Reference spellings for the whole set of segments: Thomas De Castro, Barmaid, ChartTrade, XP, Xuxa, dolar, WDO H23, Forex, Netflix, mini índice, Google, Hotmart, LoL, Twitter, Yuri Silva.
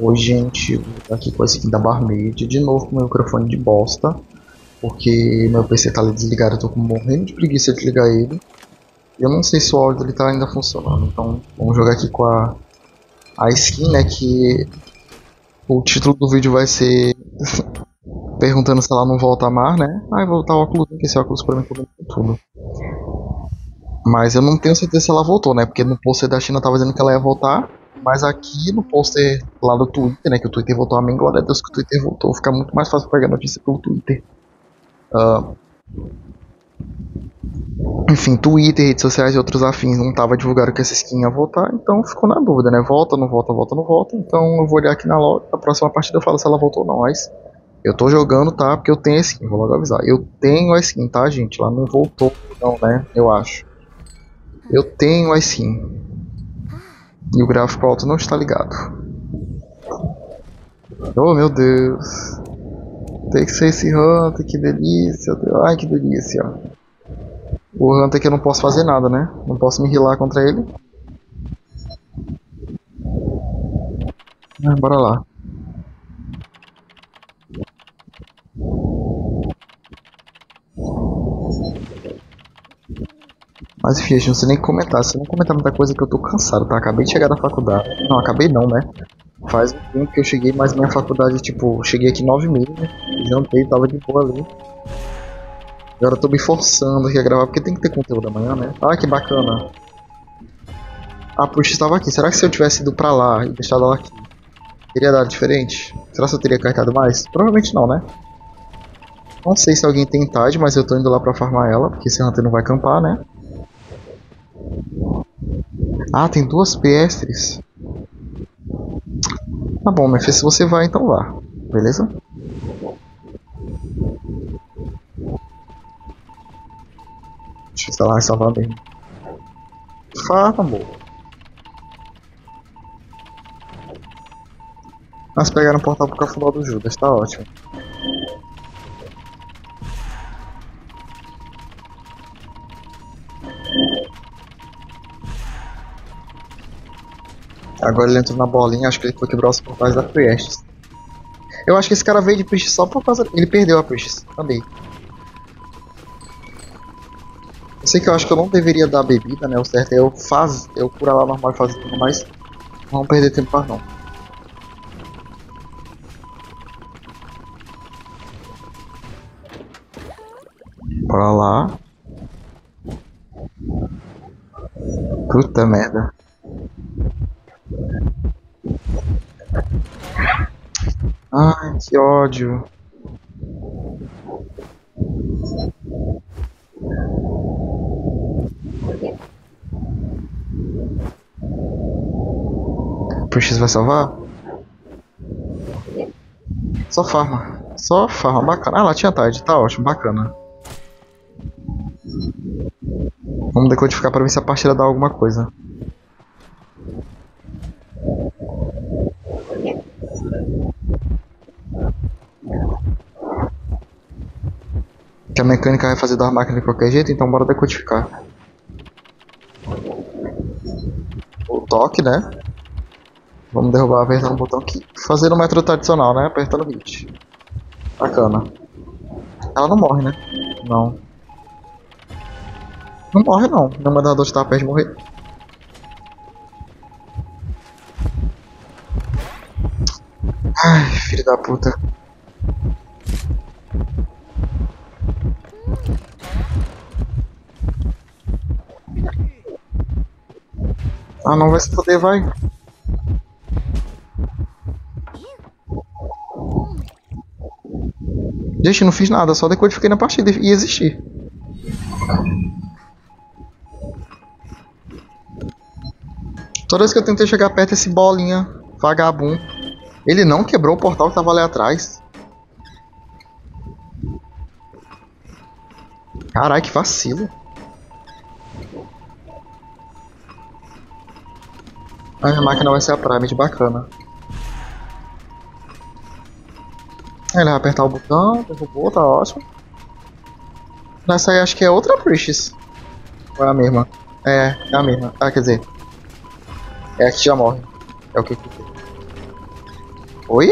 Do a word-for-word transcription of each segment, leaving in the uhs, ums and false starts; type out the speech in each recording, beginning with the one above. Oi gente, aqui com esse aqui da Barmaid, de novo com meu microfone de bosta, porque meu P C tá ali desligado, eu tô morrendo de preguiça de ligar ele. Eu não sei se o áudio dele tá ainda funcionando, então vamos jogar aqui com a, a skin, né, que o título do vídeo vai ser perguntando se ela não volta a amar, né. Ai, voltar o óculos, que esse óculos pra mim foi tudo. Mas eu não tenho certeza se ela voltou, né, porque no pôster da China tava dizendo que ela ia voltar. Mas aqui no pôster lá do Twitter, né, que o Twitter voltou, amém, glória a Deus que o Twitter voltou, fica muito mais fácil pegar notícia pelo Twitter. Uh, enfim, Twitter, redes sociais e outros afins não tava divulgado que essa skin ia voltar, então ficou na dúvida, né, volta, não volta, volta, não volta, então eu vou olhar aqui na loja, na próxima partida eu falo se ela voltou ou não, mas eu tô jogando, tá, porque eu tenho a skin, vou logo avisar, eu tenho a skin, tá, gente, ela não voltou não, né, eu acho, eu tenho a skin. E o gráfico alto não está ligado. Oh meu Deus. Tem que ser esse Hunter, que delícia. Ai que delícia. O Hunter que eu não posso fazer nada, né? Não posso me rilar contra ele. Ah, bora lá. Mas enfim, não sei nem comentar, se eu não comentar muita coisa que eu tô cansado, tá? Acabei de chegar da faculdade. Não, acabei não, né? Faz um tempo que eu cheguei, mas minha faculdade, tipo, cheguei aqui nove e meia, né? Jantei, tava de boa ali. Agora eu tô me forçando aqui a gravar, porque tem que ter conteúdo amanhã, né? Ah, que bacana. Ah, puxa, estava aqui. Será que se eu tivesse ido pra lá e deixado ela aqui, teria dado diferente? Será que eu teria carregado mais? Provavelmente não, né? Não sei se alguém tem tide, mas eu tô indo lá pra farmar ela, porque esse Hunter não vai acampar, né? Ah, tem duas pestres. Tá bom, mas se você vai, então vá. Beleza? Deixa eu sei lá, salvar bem. Fala, amor. Nós pegaram o portal pro cafundó do Judas, tá ótimo. Agora ele entrou na bolinha, acho que ele foi quebrar os portais da Priest. Eu acho que esse cara veio de Priest só por causa... Ele perdeu a Priest, também. Eu sei que eu acho que eu não deveria dar bebida, né? O certo é eu faz... eu curar lá normal e fazer tudo, mas... não perder tempo para não. Bora lá. Puta merda. Ai, que ódio. Preciso vai salvar? Só farma. Só farma, bacana. Ah, lá tinha tide, tá ótimo, bacana. Vamos decodificar pra ver se a partida dá alguma coisa. Que a mecânica vai fazer da máquina de qualquer jeito, então bora decodificar. O toque, né? Vamos derrubar apertando o botão aqui. Fazendo o método tradicional, né? Apertando o hit. Bacana. Ela não morre, né? Não. Não morre não. Meu mandador está perto de morrer. Ai, filho da puta. Ah, não vai se foder, vai. Gente, não fiz nada, só decodifiquei na partida e existi. Toda vez que eu tentei chegar perto desse bolinha, vagabundo, ele não quebrou o portal que tava ali atrás. Carai, que vacilo. A minha máquina vai ser a Prime, bacana. Ele vai apertar o botão, derrubou, tá ótimo. Nessa aí acho que é outra Priest. Ou é a mesma? É, é a mesma. Ah, quer dizer... é a que já morre. É o que que tem. Oi?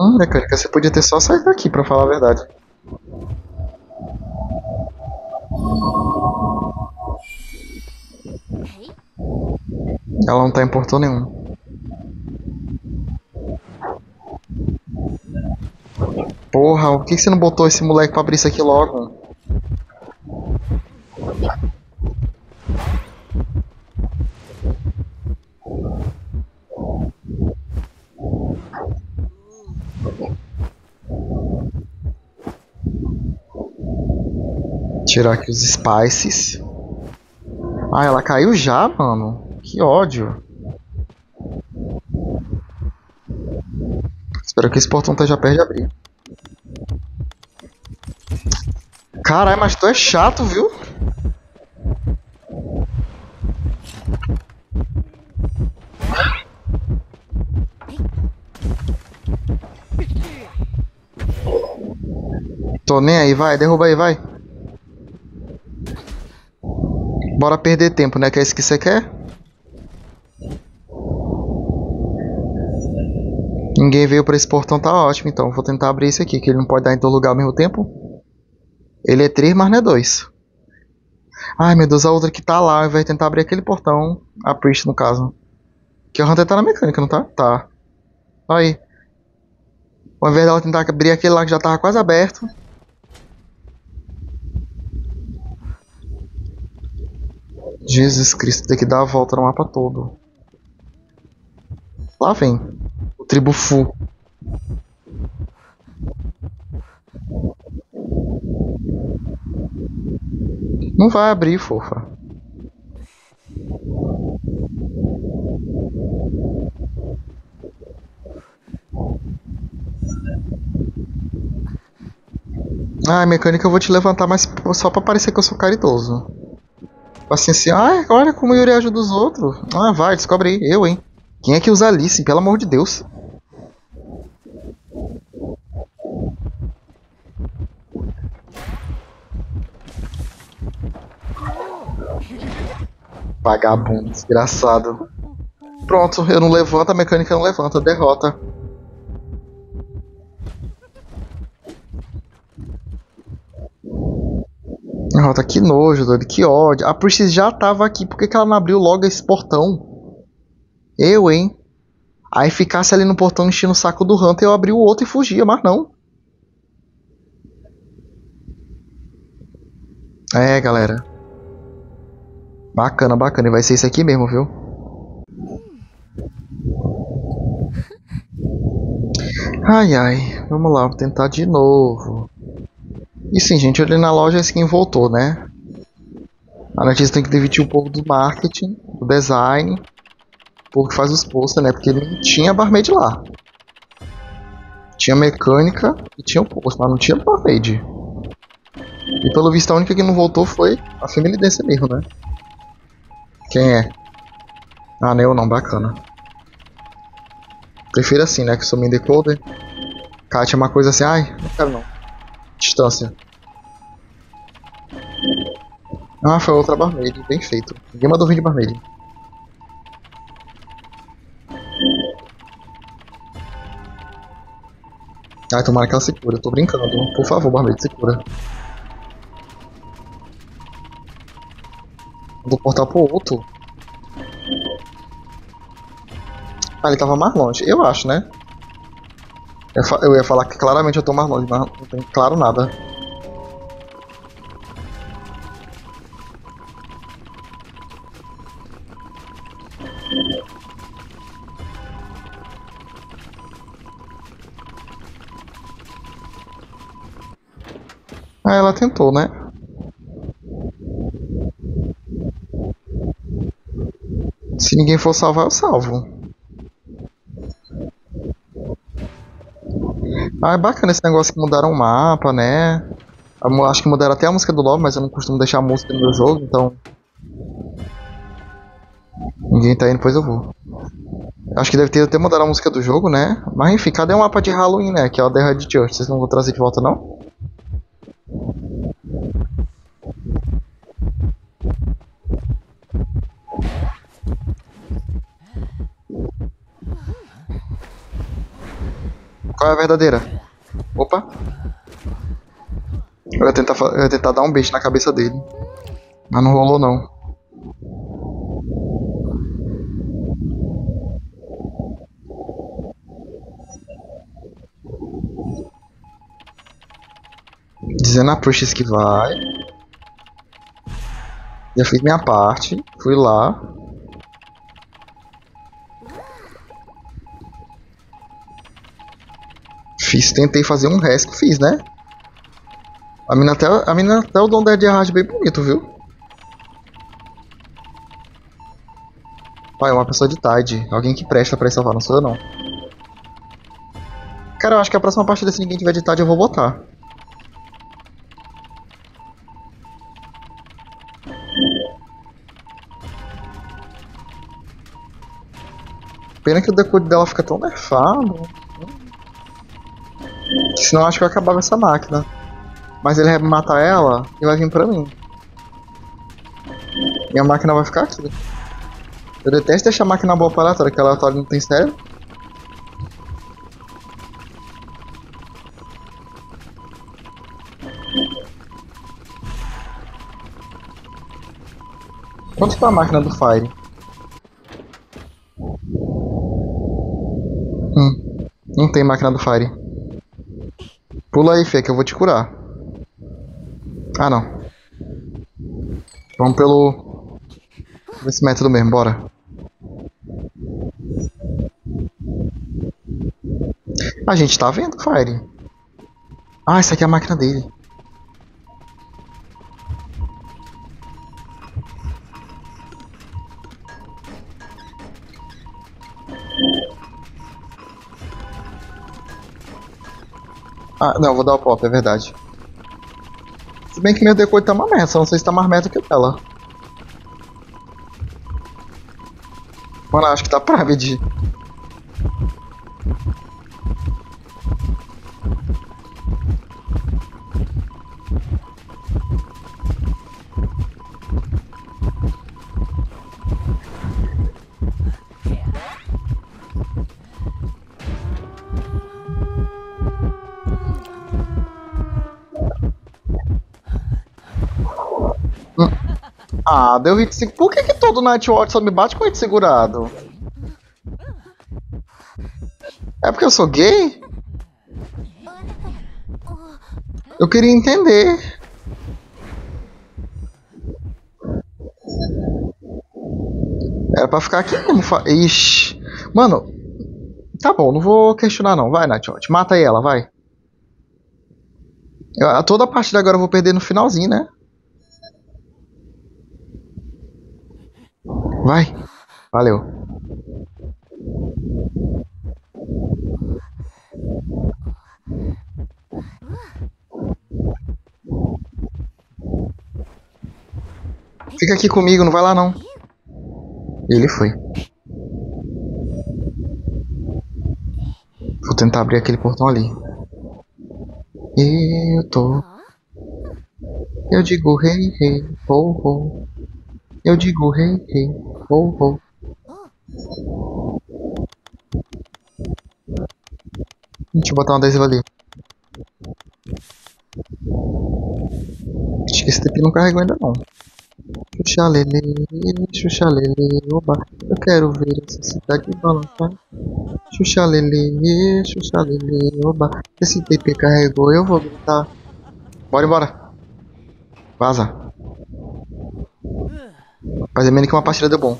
Hum, mecânica, você podia ter só saído daqui, pra falar a verdade. Ela não tá em portão nenhum. Porra, por que você não botou esse moleque pra abrir isso aqui logo? Tirar aqui os spices. Ah, ela caiu já, mano. Que ódio. Espero que esse portão esteja perto de abrir. Caralho, mas tu é chato, viu? Tô nem aí, vai, derruba aí, vai. Bora perder tempo, né? Que é isso que você quer? Ninguém veio pra esse portão, tá ótimo. Então, vou tentar abrir esse aqui, que ele não pode dar em todo lugar ao mesmo tempo. Ele é três, mas não é dois. Ai, meu Deus, a outra que tá lá, vai tentar abrir aquele portão. A Priest, no caso. Que o Hunter tá na mecânica, não tá? Tá. Aí. Ao invés dela tentar abrir aquele lá que já tava quase aberto. Jesus Cristo, tem que dar a volta no mapa todo. Lá vem. O tribo full. Não vai abrir, fofa. Ai, mecânica, eu vou te levantar, mas só pra parecer que eu sou caridoso. Assim, assim, ai, olha como o Yuri ajuda os outros. Ah, vai, descobre aí. Eu, hein. Quem é que usa Alice, pelo amor de Deus? Vagabundo, desgraçado. Pronto, eu não levanto, a mecânica não levanta, derrota. Derrota, que nojo, doido, que ódio. A Priest já tava aqui, por que que ela não abriu logo esse portão? Eu, hein? Aí ficasse ali no portão enchendo o saco do Hunter, eu abri o outro e fugia, mas não. É, galera. Bacana, bacana. E vai ser isso aqui mesmo, viu? Ai, ai. Vamos lá, vou tentar de novo. E sim, gente, ali na loja esse skin voltou, né? A notícia tem que dividir um pouco do marketing, do design, um pouco que faz os posters, né? Porque não tinha barmaid lá. Tinha mecânica e tinha o post, mas não tinha barmaid. E pelo visto a única que não voltou foi a feminidense mesmo, né? Quem é? Ah, não, eu não, bacana. Prefiro assim, né? Que sou main decoder. Kátia é uma coisa assim, ai, não quero não. Distância. Ah, foi outra barmaid, bem feito. Ninguém mandou vir de barmaid. Ai, tomara que ela se cura, eu tô brincando. Por favor, barmaid, se cura. Do portal pro outro. Ah, ele tava mais longe, eu acho, né? Eu, eu ia falar que claramente eu tô mais longe, mas não tem claro nada. Ah, ela tentou, né? Se ninguém for salvar, eu salvo. Ah, é bacana esse negócio que mudaram o mapa, né? Eu acho que mudaram até a música do LoL, mas eu não costumo deixar a música no meu jogo, então... Ninguém tá indo, pois eu vou. Acho que deve ter até mudado a música do jogo, né? Mas enfim, cadê o mapa de Halloween, né? Que é o The Red Church, vocês não vão trazer de volta, não? qual é a verdadeira. Opa. Eu ia tentar, eu ia tentar dar um beijo na cabeça dele. Mas não rolou não. Dizendo a Prushes que vai. Já fiz minha parte. Fui lá. Fiz, tentei fazer um rescue, fiz, né? A mina até, a mina até o dom dela de arraste bem bonito, viu? Pai, uma pessoa de Tide. Alguém que presta pra salvar, não sou eu não. Cara, eu acho que a próxima partida, se ninguém tiver de Tide, eu vou botar. Pena que o decode dela fica tão nerfado. Senão eu acho que eu acabava essa máquina. Mas ele vai matar ela e vai vir pra mim. Minha máquina vai ficar aqui. Eu detesto deixar a máquina boa pra aleatória, que a aleatória não tem cérebro. Quanto tá a máquina do Fire? Hum, não tem máquina do Fire. Pula aí, Fê, que eu vou te curar. Ah, não. Vamos pelo... esse método mesmo, bora. A gente tá vendo, Fire. Ah, essa aqui é a máquina dele. Ah, não, vou dar o pop, é verdade. Se bem que meu decote tá uma merda, só não sei se tá mais merda que dela. Mano, acho que tá pra medir. Ah, deu hit segurado. Por que que todo Nightwatch só me bate com hit segurado? É porque eu sou gay? Eu queria entender. Era pra ficar aqui mesmo. Ixi. Mano, tá bom, não vou questionar não. Vai, Nightwatch, mata aí ela, vai. Eu, toda a partida agora eu vou perder no finalzinho, né? Vai, valeu. Fica aqui comigo, não vai lá não. Ele foi. Vou tentar abrir aquele portão ali. Eu tô. Eu digo rei, rei, ho, ho. Eu digo rei, rei, ho, ho. Deixa eu botar um adesivo ali. Acho que esse T P não carregou ainda não. Xuxa lele, xuxa lele, oba. Eu quero ver essa cidade balançar. Xuxa lele, xuxa lele, oba. Esse T P carregou, eu vou gritar. Bora embora. Vaza. Mas é menos que uma partida deu bom.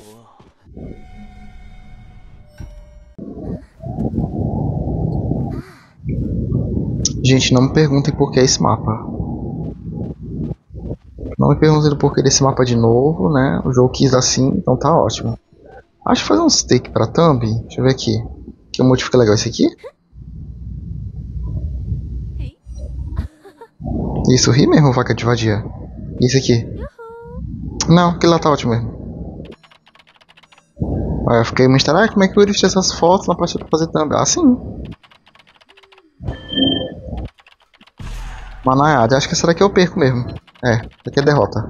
Gente, não me perguntem por que é esse mapa. Não me perguntem por que desse mapa de novo, né? O jogo quis assim, então tá ótimo. Acho que fazer um steak pra thumb. Deixa eu ver aqui. Que motivo fica legal esse aqui? Isso, ri mesmo, vaca de vadia. E esse aqui? Não, aquilo lá tá ótimo mesmo. Aí eu fiquei me estará, ah, como é que eu editei essas fotos na partida pra fazer também? Ah, sim. Manaiada, acho que essa daqui eu perco mesmo. É, essa daqui é derrota.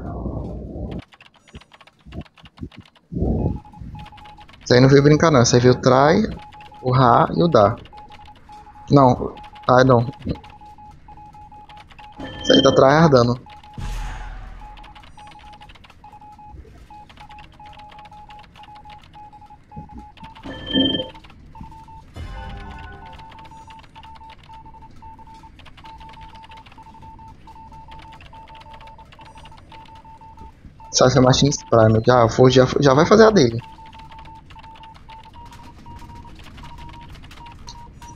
Isso aí não veio brincar não, isso aí veio o try, o ra e o dá. Não. Ai, não. Isso aí tá tryhardando. Sabe se é Machine Prime? Já, for, já, já vai fazer a dele.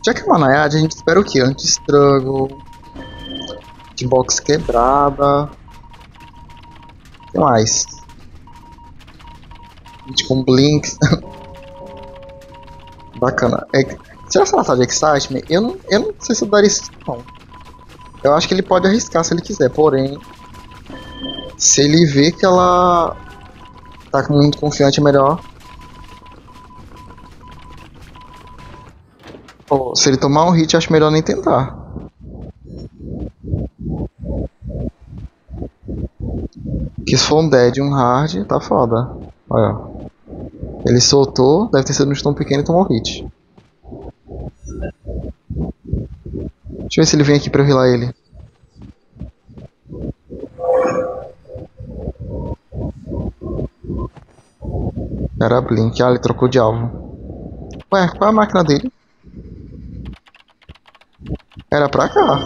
Já que é uma Nayade, a gente espera o que? Anti-estrago, de box quebrada. O que mais? Gente com blinks. Bacana. É, será que ela tá de excitement? Eu não, eu não sei se eu daria isso não. Eu acho que ele pode arriscar se ele quiser, porém, se ele vê que ela tá muito confiante, é melhor. Ou, se ele tomar um hit, acho melhor nem tentar. Que se for um dead, um hard, tá foda. Olha, ele soltou, deve ter sido um stun pequeno e tomou um hit. Deixa eu ver se ele vem aqui pra eu healar ele. Era blink, ah, ele trocou de alvo. Ué, qual é a máquina dele? Era pra cá.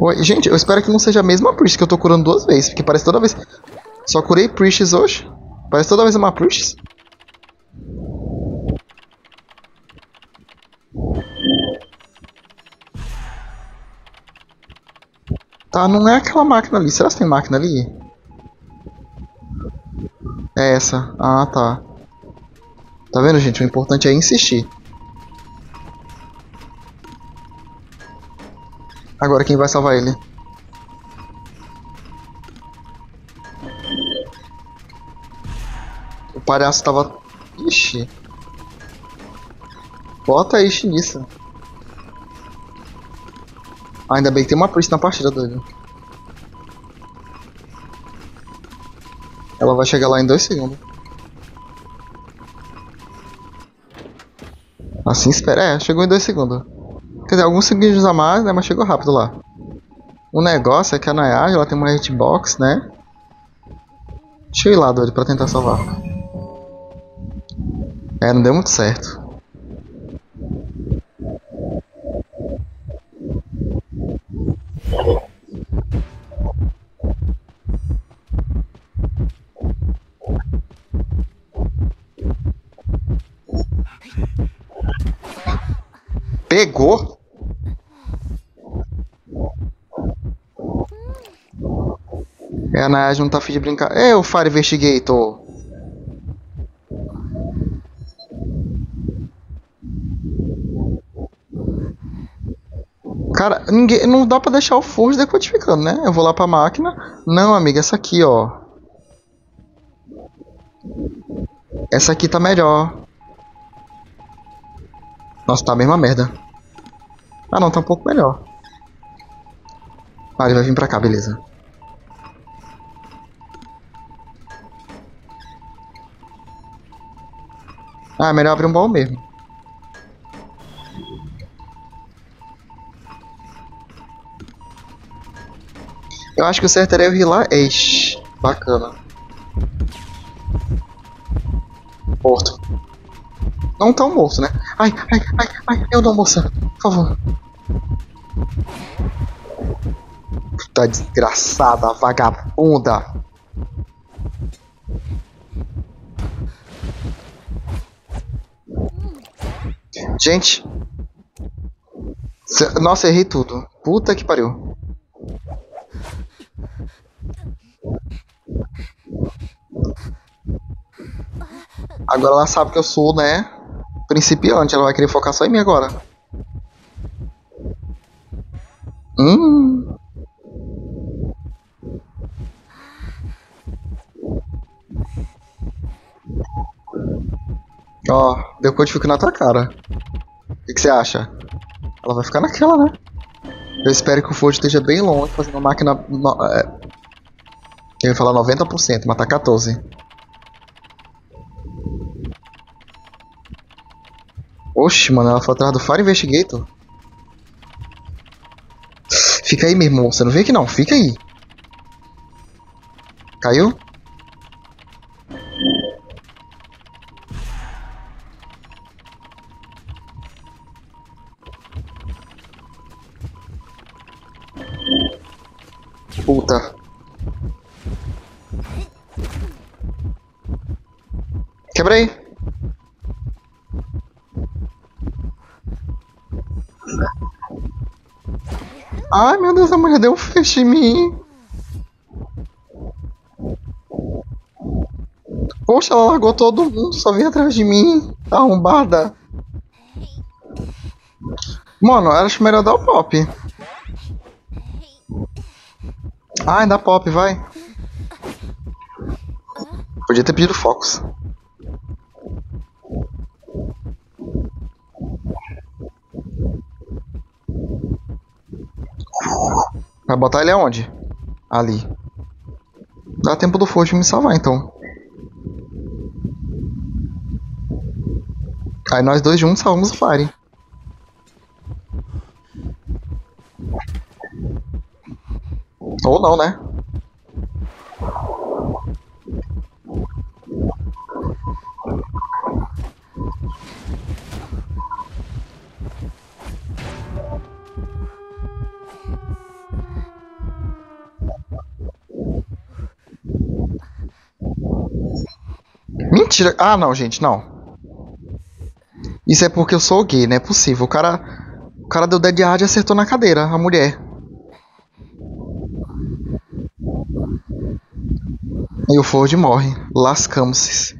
Ué, gente, eu espero que não seja a mesma Priest que eu tô curando duas vezes, porque parece toda vez. Só curei Priests hoje. Parece toda vez uma Priest. Tá, não é aquela máquina ali. Será que tem máquina ali? É essa. Ah, tá. Tá vendo, gente? O importante é insistir. Agora quem vai salvar ele? O palhaço tava... Ixi. Bota aí, nisso. Ah, ainda bem que tem uma Priest na partida dele. Ela vai chegar lá em dois segundos. Assim espera. É, chegou em dois segundos. Quer dizer, alguns segundos a mais, né? Mas chegou rápido lá. O negócio é que a Nayade, ela tem uma hitbox, né? Deixa eu ir lá, doido, pra tentar salvar. É, não deu muito certo. Pegou. É, a Nayade não tá afim de brincar. É o Fire Investigator. Cara, ninguém, não dá pra deixar o Forge decodificando, né? Eu vou lá pra máquina. Não, amiga, essa aqui, ó. Essa aqui tá melhor. Nossa, tá a mesma merda. Ah não, tá um pouco melhor. Ah, ele vai vir pra cá, beleza. Ah, é melhor abrir um baú mesmo. Eu acho que o certo era eu healar. Eish, bacana. Morto. Não tão morto, né? Ai, ai, ai, ai, eu não, moça. Por favor. Puta desgraçada, vagabunda. Gente. Nossa, errei tudo. Puta que pariu. Agora ela sabe que eu sou, né? Principiante, ela vai querer focar só em mim agora. Hum. Ó, deu codifico na tua cara. O que você acha? Ela vai ficar naquela, né? Eu espero que o Forge esteja bem longe, fazendo uma máquina. No... Eu ia falar noventa por cento, mas tá quatorze por cento. Oxe, mano, ela foi atrás do Fire Investigator. Fica aí, meu irmão. Você não vem aqui não. Fica aí. Caiu? Puta. Quebra aí. Ai, meu Deus, a mulher deu um flash em mim. Poxa, ela largou todo mundo, só veio atrás de mim. Tá arrombada. Mano, eu acho melhor dar o pop. Ai, dá pop, vai. Podia ter pedido focos. Vai botar ele aonde? Ali. Dá tempo do Forge me salvar, então. Aí nós dois juntos salvamos o Fire. Ou não, né? Mentira! Ah, não, gente, não. Isso é porque eu sou gay, não é possível. O cara, o cara deu dead hard e acertou na cadeira, a mulher. E o Ford morre. Lascamos-se.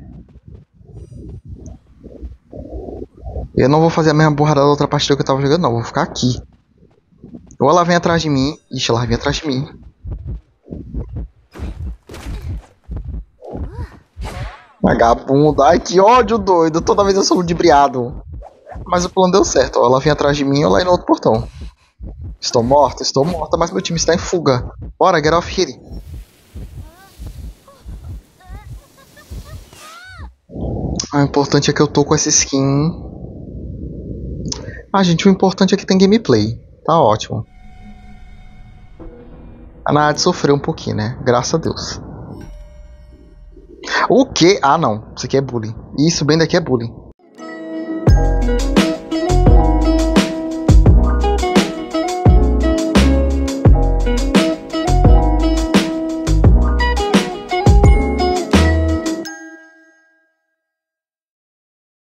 Eu não vou fazer a mesma burrada da outra partida que eu tava jogando, não. Vou ficar aqui. Ou ela vem atrás de mim. Ixi, ela vem atrás de mim. Vagabundo. Ai, que ódio doido. Toda vez eu sou ludibriado. Mas o plano deu certo. Ó, ela vem atrás de mim e eu lá no outro portão. Estou morta, estou morta, mas meu time está em fuga. Bora, get off here. O importante é que eu tô com essa skin. Ah, gente, o importante é que tem gameplay. Tá ótimo. A Nahad sofreu um pouquinho, né? Graças a Deus. O que? Ah, não. Isso aqui é bullying. Isso bem daqui é bullying.